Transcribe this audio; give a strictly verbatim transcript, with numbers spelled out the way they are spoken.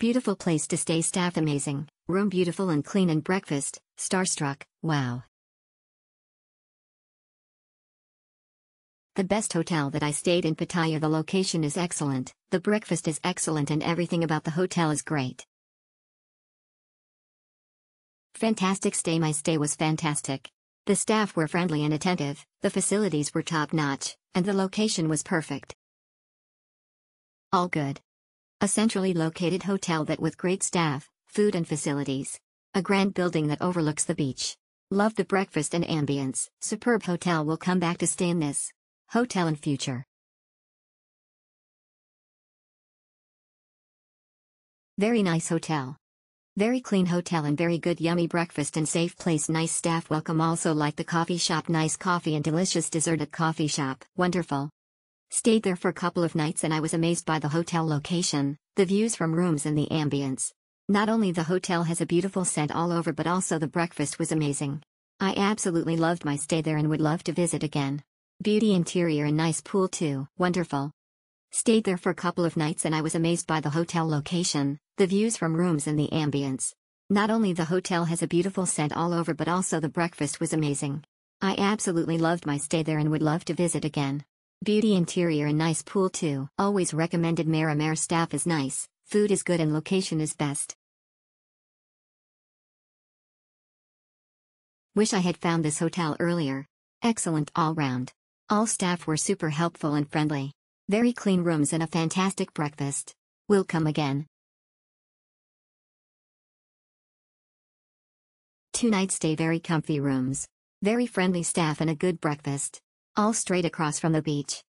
Beautiful place to stay. Staff amazing, room beautiful and clean, and breakfast, starstruck, wow. The best hotel that I stayed in Pattaya. The location is excellent, the breakfast is excellent, and everything about the hotel is great. Fantastic stay. My stay was fantastic. The staff were friendly and attentive, the facilities were top-notch, and the location was perfect. All good. A centrally located hotel that with great staff, food and facilities. A grand building that overlooks the beach. Love the breakfast and ambience. Superb hotel. Will come back to stay in this hotel in future. Very nice hotel. Very clean hotel and very good yummy breakfast and safe place. Nice staff welcome. Also like the coffee shop. Nice coffee and delicious dessert at coffee shop. Wonderful. Stayed there for a couple of nights and I was amazed by the hotel location, the views from rooms and the ambience. Not only the hotel has a beautiful scent all over, but also the breakfast was amazing. I absolutely loved my stay there and would love to visit again. Beauty interior and nice pool too. Wonderful. Stayed there for a couple of nights and I was amazed by the hotel location, the views from rooms and the ambience. Not only the hotel has a beautiful scent all over, but also the breakfast was amazing. I absolutely loved my stay there and would love to visit again. Beauty interior and nice pool too. Always recommended. Mera Mare. Staff is nice, food is good, and location is best. Wish I had found this hotel earlier. Excellent all round. All staff were super helpful and friendly. Very clean rooms and a fantastic breakfast. Will come again. Two-night stay. Very comfy rooms. Very friendly staff and a good breakfast. All straight across from the beach.